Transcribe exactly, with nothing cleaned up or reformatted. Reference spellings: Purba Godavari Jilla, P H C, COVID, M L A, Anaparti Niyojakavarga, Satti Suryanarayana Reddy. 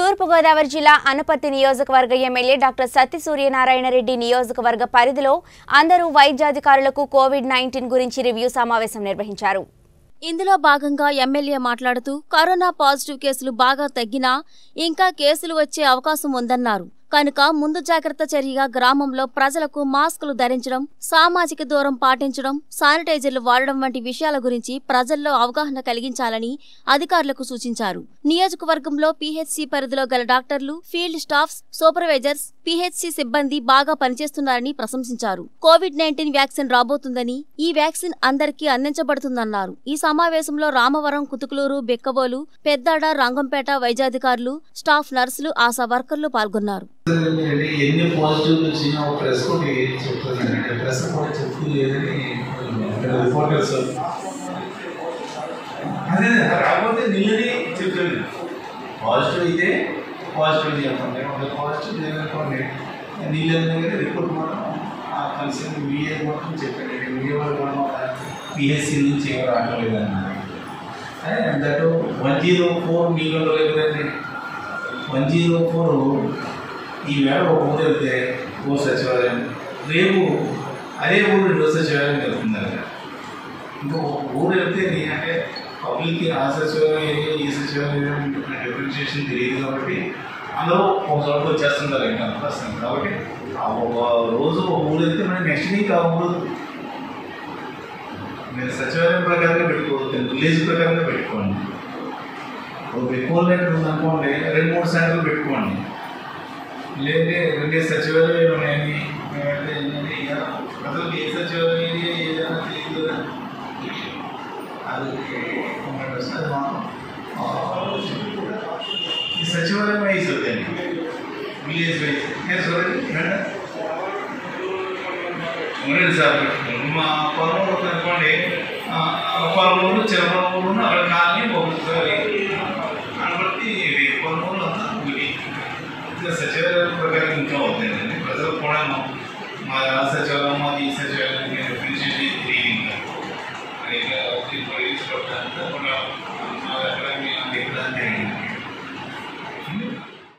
Purba Godavari Jilla, Anaparti Niyojakavarga M L A, Doctor Satti Suryanarayana Reddy Niyojakavarga Paridhilo, Andaru Vaidyadhikarulaku COVID nineteen Gurinchi Review Samavesam Nirvahincharu. Indulo Bhaganga M L A Matladutu, Corona positive Kesulu Baga Taggina, Inka Kesulu Vacche Avakasam Undannaru. Kanuka Mundu Jagrata Charyaga Gramamlo Prajalaku Maskulu Dharinchadam, Samajika Dooram Patinchadam, Sanitizerlu Vaadadam vanti Vishayala Gurinchi, Prajallo Avgahana Kaliginchalani, Adhikarulaku Suchincharu. Niyojakavargamlo P H C Paridhilo Gala Doctorlu, Field Staffs, Supervisors, P H C Sibbandi Baga Panichestunarani Prasamsincharu. COVID nineteen Vaccine Rabotundani, E Vaccine Andarki Andinchabadutundanaru. E Samavesamlo Ramavaram Kutukuluru, Bekkavolu, Peddada Rangampeta Vaidyadhikarulu, Staff Nursulu, Asa Workerlu Palgonnaru. Any positive you know, press could be press report reporters. And then about the nearly children. Positive, positive, positive report concerned we are working Japan, we are one of P S C in Chamber. And that one zero four million one zero four. He were over there, was such a rainbow. I would do such a public answers differentiation degrees of it. Allow was also just in the right person. Rose next week, such a Bitcoin. Let such a way on any other case, such a way. Such a way is okay. Yes, sorry. Such a programming code, and the other program, such a